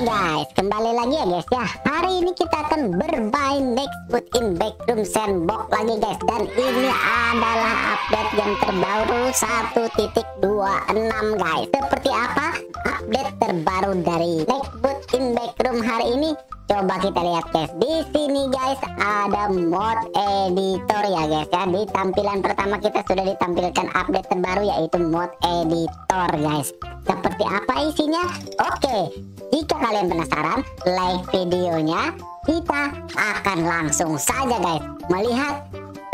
guys, kembali lagi ya guys ya. Hari ini kita akan bermain Nextbot in Backroom Sandbox lagi guys. Dan ini adalah update yang terbaru 1.26 guys. Seperti apa update terbaru dari Nextbot in Backroom hari ini? Coba kita lihat guys. Di sini guys ada mode editor ya guys ya. Di tampilan pertama kita sudah ditampilkan update terbaru yaitu mode editor guys. Seperti apa isinya? Oke, jika kalian penasaran, like videonya. Kita akan langsung saja guys melihat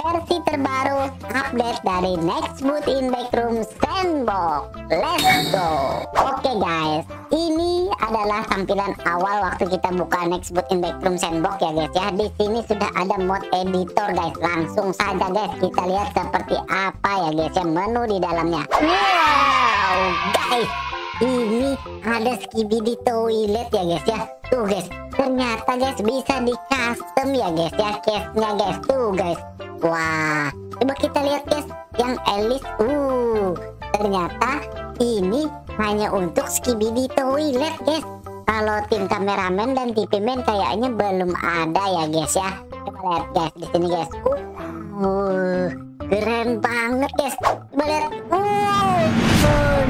versi terbaru update dari Nextbot in Backrooms Sandbox. Let's go. Oke guys, ini adalah tampilan awal waktu kita buka Nextbot in Backrooms Sandbox ya guys ya. Di sini sudah ada mode editor guys. Langsung saja guys kita lihat seperti apa ya guys ya menu di dalamnya. Wow guys, ini ada Skibidi Toilet ya guys ya. Tuh guys, ternyata guys bisa di custom ya guys ya case-nya guys. Tuh guys. Wah, coba kita lihat guys yang Elis. Ternyata ini hanya untuk Skibidi Toilet guys. Kalau tim kameramen dan TV Man kayaknya belum ada ya guys ya. Coba lihat guys di sini guys. Keren banget guys. Coba lihat.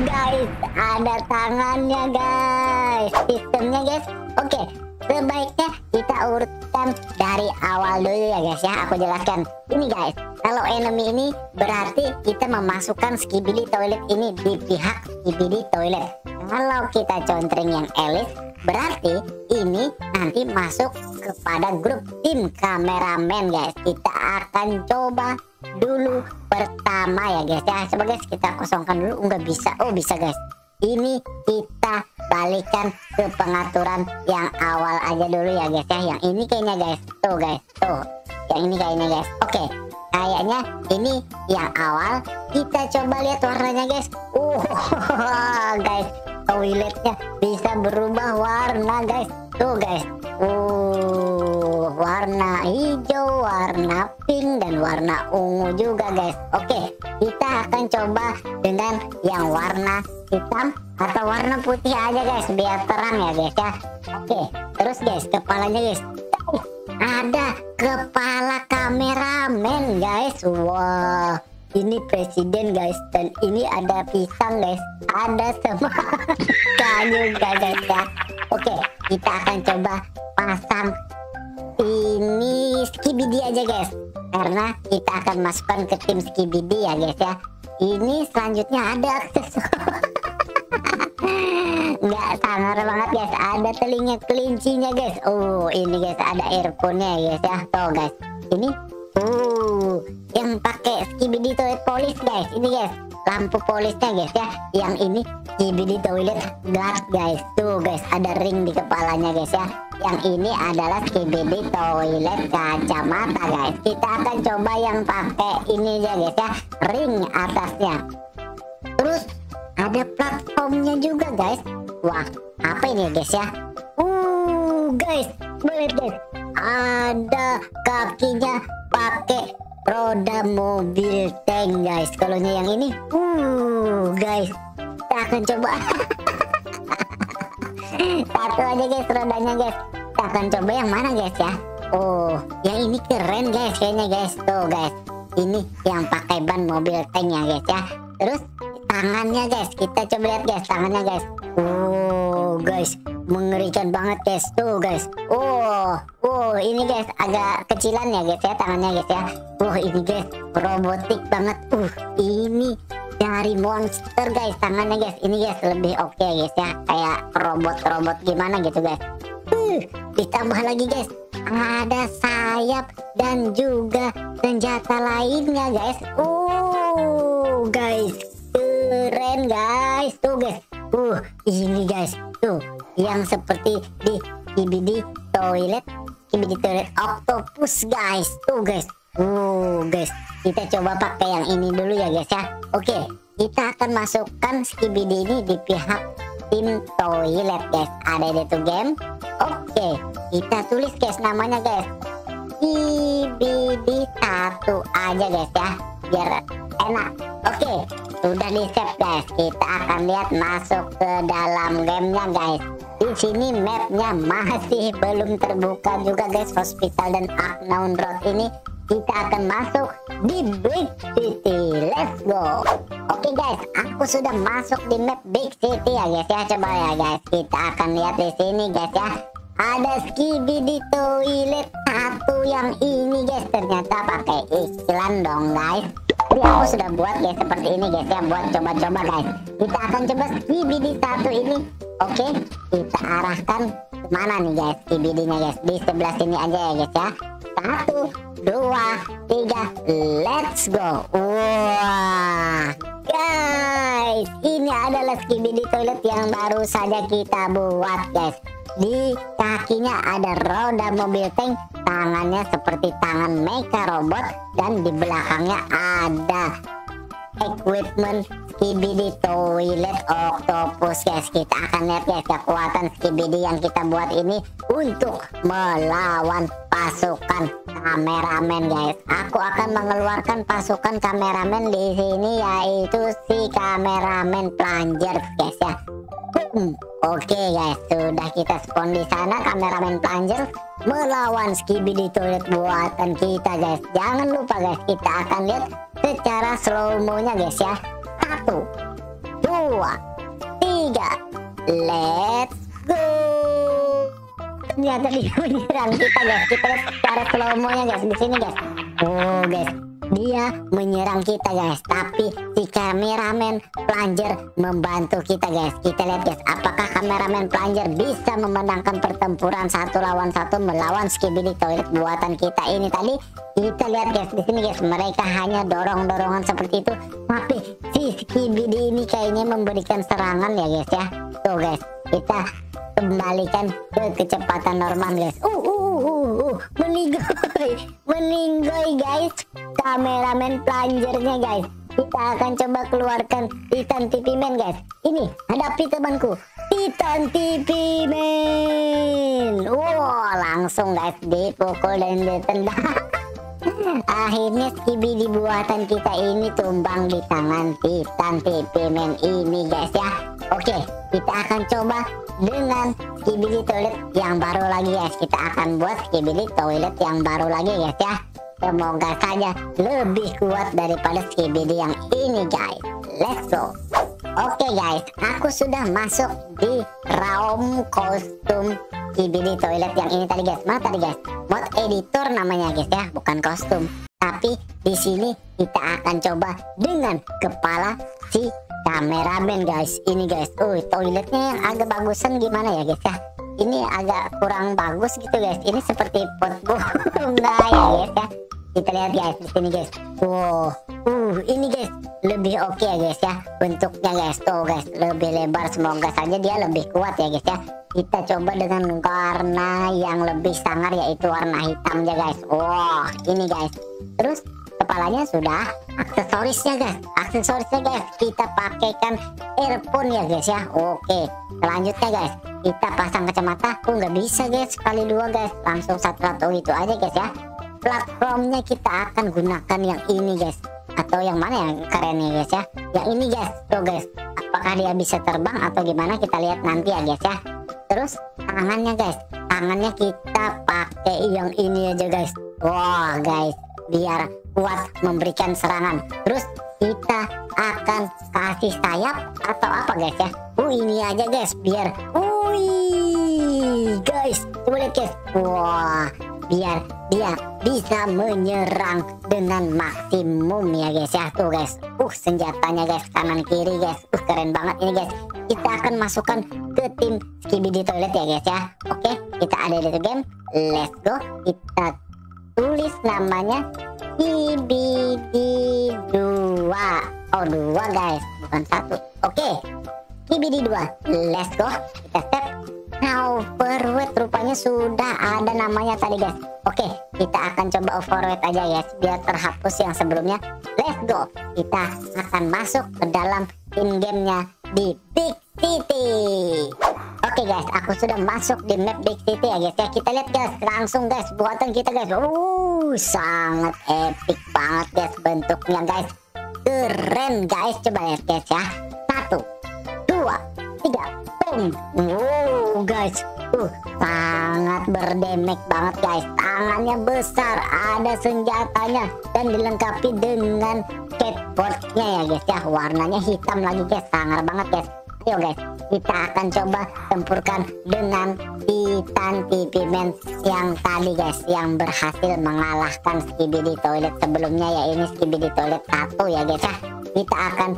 Guys, ada tangannya guys. Sistemnya guys. Oke, sebaiknya kita urutkan dari awal dulu ya guys ya. Aku jelaskan. Ini guys, kalau enemy ini berarti kita memasukkan Skibidi Toilet ini di pihak Skibidi Toilet. Kalau kita contreng yang Elis, berarti ini nanti masuk kepada grup tim kameramen guys. Kita akan coba dulu pertama ya guys ya. Coba guys kita kosongkan dulu. Enggak bisa. Oh bisa guys. Ini kita balikkan ke pengaturan yang awal aja dulu ya guys ya. Yang ini kayaknya guys. Tuh guys. Tuh. Yang ini kayaknya guys. Oke, kayaknya ini yang awal. Kita coba lihat warnanya guys. Guys, toiletnya bisa berubah warna guys. Tuh guys. Warna hijau, warna pink, dan warna ungu juga guys. Oke, kita akan coba dengan yang warna hitam atau warna putih aja guys, biar terang ya guys ya. Oke, terus guys kepalanya guys. Ada kepala kameramen guys. Wow, ini presiden guys. Dan ini ada pisang guys. Ada semua kayu guys ya. Oke, kita akan coba pasang ini Skibidi aja guys, karena kita akan masukkan ke tim Skibidi ya guys ya. Ini selanjutnya ada aksesoris. Nggak sangar banget guys. Ada telinga kelincinya guys. Ini guys ada earphone-nya guys ya. Tuh guys. Ini yang pakai Skibidi Toilet Police guys. Ini guys lampu polisnya guys ya. Yang ini Skibidi Toilet Guard guys. Tuh guys ada ring di kepalanya guys ya. Yang ini adalah Skibidi Toilet kacamata guys. Kita akan coba yang pakai ini aja guys ya, ring atasnya. Terus ada platformnya juga guys. Wah, apa ini guys ya? Guys, boleh guys. Ada kakinya pakai roda mobil tank guys. Kalaunya yang ini, guys, kita akan coba satu aja guys rodanya guys. Kita akan coba yang mana guys ya? Yang ini keren guys kayaknya guys. Tuh guys, ini yang pakai ban mobil tank ya guys ya. Terus tangannya guys, kita coba lihat guys tangannya guys. Guys, mengerikan banget guys. Tuh guys. Ini guys agak kecilan ya guys ya tangannya guys ya. Ini guys robotik banget. Ini dari monster guys tangannya guys. Ini guys lebih oke guys ya, kayak robot-robot gimana gitu guys. Ditambah lagi guys ada sayap dan juga senjata lainnya guys. Guys, keren guys. Tuh guys. Ini guys. Tuh yang seperti di Skibidi Toilet, Skibidi Toilet Octopus guys. Tuh guys. Guys, kita coba pakai yang ini dulu ya guys ya. Oke, kita akan masukkan Skibidi ini di pihak tim toilet guys. Ada di tuh game. Oke, kita tulis guys namanya guys. Skibidi 1 aja guys ya, biar enak. Oke, sudah di save guys. Kita akan lihat masuk ke dalam gamenya guys. Di di sini mapnya masih belum terbuka juga guys. Hospital dan Unknown Road ini kita akan masuk di Big City. Let's go. Oke guys, aku sudah masuk di map Big City ya guys ya. Coba ya guys, kita akan lihat di sini guys ya. Ada Skibidi Toilet satu yang ini guys, ternyata pakai iklan dong guys. Jadi aku sudah buat guys seperti ini guys ya, buat coba-coba guys. Kita akan coba Skibidi satu ini. Oke, kita arahkan kemana nih guys Skibidinya guys? Di sebelah sini aja ya guys ya. 1, 2, 3, let's go. Wah guys, ini adalah Skibidi Toilet yang baru saja kita buat guys. Di kakinya ada roda mobil tank, tangannya seperti tangan mecha robot, dan di belakangnya ada equipment Skibidi Toilet Octopus guys. Kita akan lihat guys kekuatan Skibidi yang kita buat ini untuk melawan pasukan kameramen guys. Aku akan mengeluarkan pasukan kameramen di sini, yaitu si kameramen plunger guys ya. Oke guys, sudah kita spawn di sana kameramen plunger melawan Skibidi Toilet buatan kita guys. Jangan lupa guys, kita akan lihat secara slow mo-nya guys ya. 1, 2, 3, let's go. Ternyata dia menyerang kita guys. Kita lihat secara slow mo-nya guys di sini guys. Oh guys, dia menyerang kita guys, tapi si kameramen plunger membantu kita guys. Kita lihat guys, apakah kameramen plunger bisa memenangkan pertempuran 1 lawan 1 melawan Skibidi Toilet buatan kita ini tadi. Kita lihat guys di sini guys, mereka hanya dorong-dorongan seperti itu, tapi si Skibidi ini kayaknya memberikan serangan ya guys ya. Tuh guys, kita kembalikan ke kecepatan normal guys. Meninggoy guys kameramen plunger-nya guys. Kita akan coba keluarkan Titan TV Man guys. Ini hadapi temanku Titan TV Man. Wow, langsung guys dipukul dan ditendang. Akhirnya Skibidi buatan kita ini tumbang di tangan Titan TV Man ini guys ya. Oke, kita akan coba dengan Skibidi Toilet yang baru lagi guys. Kita akan buat Skibidi Toilet yang baru lagi guys ya. Semoga saja lebih kuat daripada Skibidi yang ini guys. Let's go. Oke guys, aku sudah masuk di realm kostum Skibidi Toilet yang ini tadi guys. Mana tadi guys? Mode editor namanya guys ya, bukan kostum. Tapi di sini kita akan coba dengan kepala si kameramen guys. Ini guys, toiletnya yang agak bagusan gimana ya guys ya. Ini agak kurang bagus gitu guys. Ini seperti pot bunga ya guys ya. Kita lihat guys di sini guys. Wow, ini guys lebih oke ya guys ya. Bentuknya guys, tuh guys lebih lebar. Semoga saja dia lebih kuat ya guys ya. Kita coba dengan warna yang lebih sangar, yaitu warna hitam ya guys. Wow, ini guys. Terus kepalanya sudah, aksesorisnya guys, kita pakaikan earphone ya guys ya. Oke, selanjutnya guys kita pasang kacamata. Aku nggak bisa guys, kali 2 guys, langsung satu itu aja guys ya. Platformnya kita akan gunakan yang ini guys, atau yang mana yang keren ya guys ya? Yang ini guys, tuh guys. Apakah dia bisa terbang atau gimana? Kita lihat nanti ya guys ya. Terus tangannya guys, tangannya kita pakai yang ini aja guys. Wah guys, biar kuat memberikan serangan. Terus kita akan kasih sayap atau apa guys ya. Ini aja guys, biar guys, coba lihat guys. Wah, biar dia bisa menyerang dengan maksimum ya guys ya. Tuh guys, senjatanya guys, kanan kiri guys. Keren banget ini guys. Kita akan masukkan ke tim Skibidi Toilet ya guys ya. Oke, kita ada di game, let's go. Kita tulis namanya Skibidi 2. Oh, 2 guys, bukan 1. Oke, Skibidi 2, let's go. Kita step now forward. Rupanya sudah ada namanya tadi guys. Oke, kita akan coba forward aja guys, biar terhapus yang sebelumnya. Let's go. Kita akan masuk ke dalam in game-nya di Big City. Oke guys, aku sudah masuk di map Big City ya guys ya. Kita lihat guys, langsung guys buatan kita guys. Sangat epic banget guys bentuknya guys. Keren guys, coba lihat guys ya. 1, 2, 3, boom. Tuh guys, sangat berdemek banget guys. Tangannya besar, ada senjatanya, dan dilengkapi dengan skateboardnya ya guys ya. Warnanya hitam lagi guys, sangar banget guys. Ayo guys, kita akan coba tempurkan dengan Titan TV Man yang tadi guys, yang berhasil mengalahkan Skibidi Toilet sebelumnya ya. Ini Skibidi Toilet 1 ya guys ya. Kita akan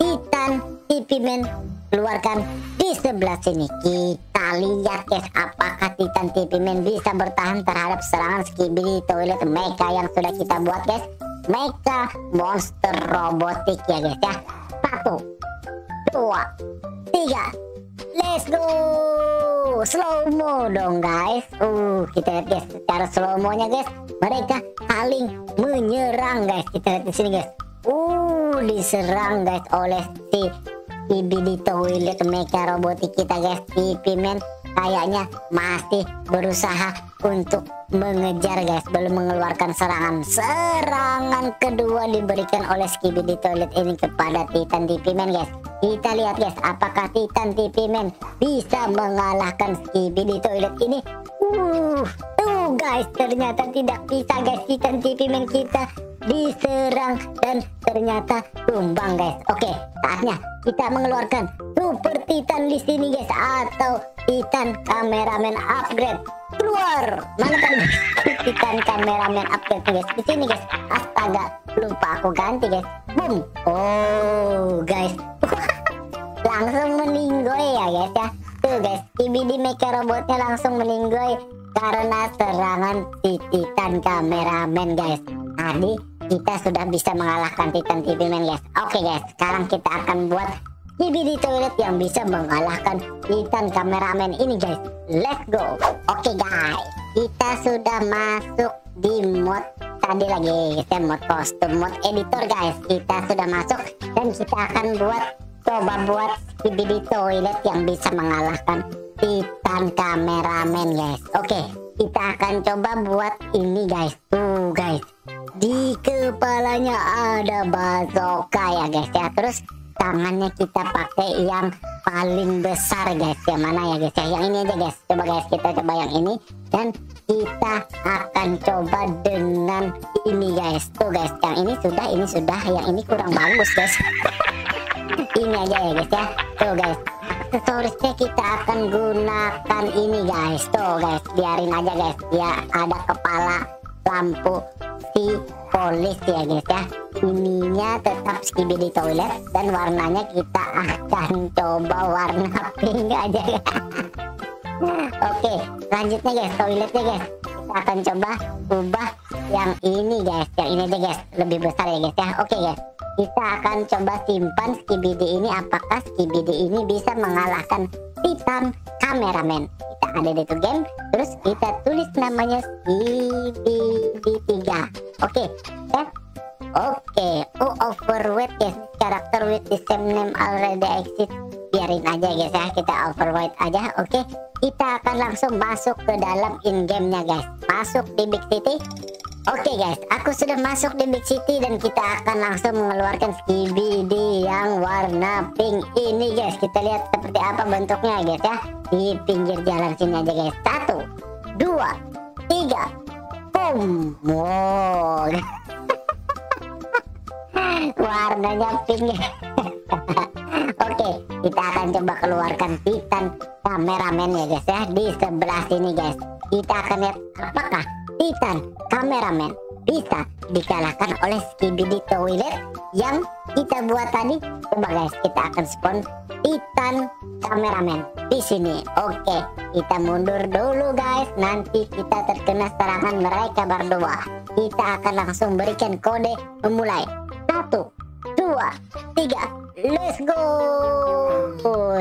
Titan TV Man keluarkan di sebelah sini. Kita lihat guys, apakah Titan TV Man bisa bertahan terhadap serangan Skibidi Toilet mecha yang sudah kita buat guys. Mecha monster robotik ya guys ya. 1, 2, 3, let's go. Slow mo dong guys. Kita lihat guys, secara slow mo nya guys, mereka saling menyerang guys. Kita lihat di sini guys. Diserang guys oleh si Skibidi Toilet mecha robotik kita guys. TV Man kayaknya masih berusaha untuk mengejar guys, belum mengeluarkan serangan. Serangan kedua diberikan oleh Skibidi Toilet ini kepada Titan TV Man guys. Kita lihat guys, apakah Titan TV Man bisa mengalahkan Skibidi Toilet ini. Tuh guys, ternyata tidak bisa guys. Titan TV Man kita diserang dan ternyata tumbang guys. Oke, saatnya kita mengeluarkan Super Titan di sini guys, atau Titan Cameraman upgrade. Keluar, mana kan Titan Cameraman upgrade guys? Di sini guys. Astaga, lupa aku ganti guys. Boom. Oh guys, langsung meninggoy ya guys ya. Tuh guys, Skibidi mecha robotnya langsung meninggoy karena serangan si Titan Cameraman guys. Tadi kita sudah bisa mengalahkan Titan TV Man guys. Oke guys, sekarang kita akan buat Skibidi Toilet yang bisa mengalahkan Titan Cameraman ini guys. Let's go. Oke guys, kita sudah masuk di mode tadi lagi, kita mode kostum, mode editor guys. Kita sudah masuk dan kita akan coba buat Skibidi Toilet yang bisa mengalahkan Titan Cameraman guys. Oke, kita akan coba buat ini guys. Tuh guys, di kepalanya ada bazooka ya guys ya. Terus tangannya kita pakai yang paling besar guys. Yang mana ya guys ya? Yang ini aja guys. Coba guys, kita coba yang ini. Dan kita akan coba dengan ini guys. Tuh guys, yang ini sudah, yang ini kurang bagus guys. Ini aja ya guys ya. Tuh guys, aksesorisnya kita akan gunakan ini guys. Tuh guys, biarin aja guys. Ya, ada kepala lampu si polis ya guys ya. Ininya tetap Skibidi Toilet dan warnanya kita akan coba warna pink aja ya. Oke, lanjutnya guys, toiletnya guys. Kita akan coba ubah yang ini guys. Yang ini aja guys, lebih besar ya guys ya. Oke guys, kita akan coba simpan Skibidi ini. Apakah Skibidi ini bisa mengalahkan Titan Cameraman? Kita ada di to game, terus kita tulis namanya Skibidi 3. Oke, save. Oke, overweight guys. Karakter with the same name already exist. Biarin aja guys ya, kita overweight aja. Oke, kita akan langsung masuk ke dalam in-game-nya guys. Masuk di Big City. Oke guys, aku sudah masuk di Big City dan kita akan langsung mengeluarkan Skibidi yang warna pink ini guys. Kita lihat seperti apa bentuknya guys ya. Di pinggir jalan sini aja guys. 1, 2, 3. Wow. Warnanya pink. Oke, kita akan coba keluarkan Titan Cameraman ya guys ya. Di sebelah sini guys, kita akan lihat apakah Titan Cameraman bisa dikalahkan oleh Skibidi Toilet yang kita buat tadi. Coba guys, kita akan spawn Titan Cameraman di sini. Oke, kita mundur dulu guys, nanti kita terkena serangan mereka berdua. Kita akan langsung berikan kode memulai. 1, 2, 3, let's go.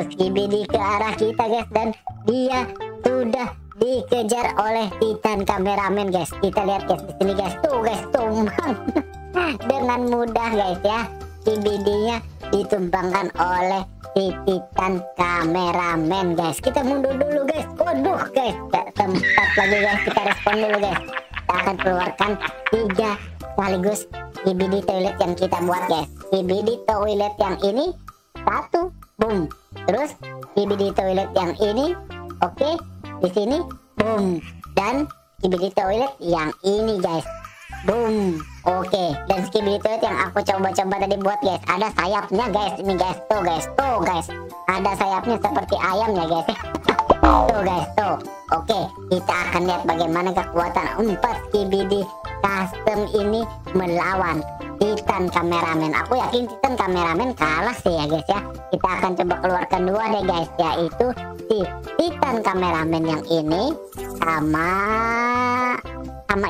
Skibidi ke arah kita guys, dan dia sudah dikejar oleh Titan Cameraman guys. Kita lihat guys di sini guys. Tuh guys, tumbang dengan mudah guys ya. Skibidinya ditumbangkan oleh Titan Cameraman guys. Kita mundur dulu guys. Waduh guys, gak sempat lagi guys. Kita respon dulu guys. Kita akan keluarkan 3 sekaligus Skibidi Toilet yang kita buat guys. Skibidi Toilet yang ini 1, boom. Terus Skibidi Toilet yang ini. Oke, di sini boom, dan Skibidi Toilet yang ini guys, boom. Oke, dan Skibidi Toilet yang aku coba-coba tadi buat guys, ada sayapnya guys, ini guys, tuh guys, tuh guys, ada sayapnya seperti ayam ya guys. Tuh guys, tuh. Oke, kita akan lihat bagaimana kekuatan 4 Skibidi custom ini melawan Titan Cameraman. Aku yakin Titan Cameraman kalah sih ya guys ya. Kita akan coba keluarkan dua deh guys, yaitu si Titan Cameraman yang ini sama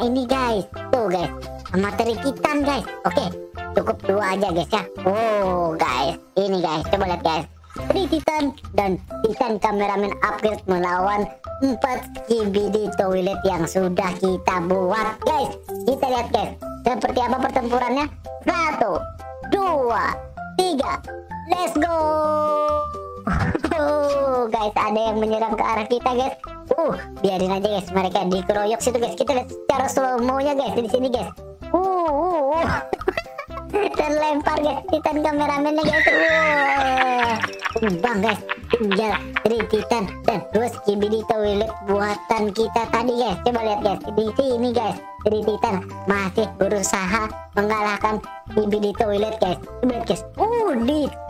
ini guys, tuh guys, materi Titan guys. Oke, cukup dua aja guys ya. Wow guys, ini guys, coba lihat guys, 3 Titan dan Titan Cameraman upgrade melawan 4 Skibidi Toilet yang sudah kita buat guys. Kita lihat guys, seperti apa pertempurannya. 1, 2, 3, let's go. Guys, ada yang menyerang ke arah kita guys. Biarin aja guys, mereka dikeroyok situ guys. Kita lihat secara slow mo-nya guys di sini guys. Terlempar guys Titan Cameramennya guys. Tumbang guys, tinggal 3 Titan dan 2 Skibidi Toilet buatan kita tadi guys. Coba lihat guys, di sini guys 3 Titan masih berusaha mengalahkan Skibidi Toilet guys. Coba lihat guys,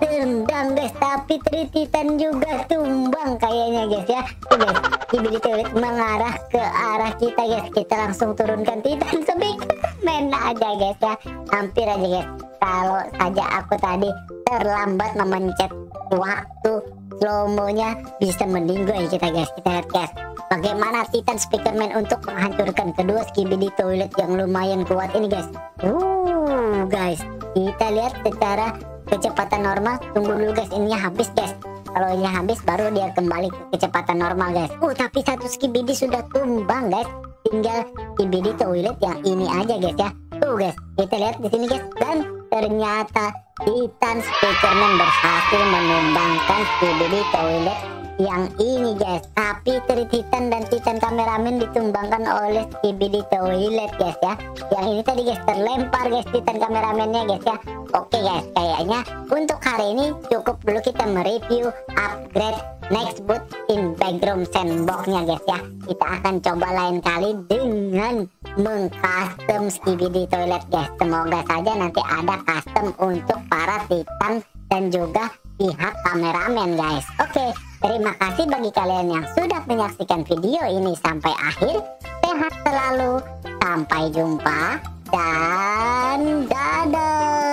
ditendang guys, tapi 3 Titan juga tumbang kayaknya guys ya. Coba guys, Skibidi Toilet mengarah ke arah kita guys. Kita langsung turunkan Titan Speakerman aja guys ya. Hampir aja guys, kalau saja aku tadi terlambat memencet waktu slow mo-nya, bisa meninggoy kita guys. Kita lihat guys, bagaimana Titan Speakerman untuk menghancurkan kedua Skibidi Toilet yang lumayan kuat ini guys. Guys, kita lihat secara kecepatan normal. Tunggu dulu guys, ininya habis guys. Kalau ini habis baru dia kembali ke kecepatan normal guys. Tapi satu Skibidi sudah tumbang guys. Tinggal Skibidi Toilet yang ini aja guys ya. Tuh guys, kita lihat di sini guys, dan ternyata Titan Speakerman berhasil menumbangkan Skibidi Toilet yang ini guys. Tapi Titan dan Titan Cameraman ditumbangkan oleh Skibidi Toilet guys ya. Yang ini tadi guys terlempar guys Titan Cameramennya guys ya. Oke guys, kayaknya untuk hari ini cukup dulu kita mereview upgrade Nextbot in Backrooms sandboxnya guys ya. Kita akan coba lain kali dengan mengcustom Skibidi Toilet guys. Semoga saja nanti ada custom untuk para Titan dan juga pihak kameramen guys. Oke, terima kasih bagi kalian yang sudah menyaksikan video ini sampai akhir. Sehat selalu, sampai jumpa, dan dadah.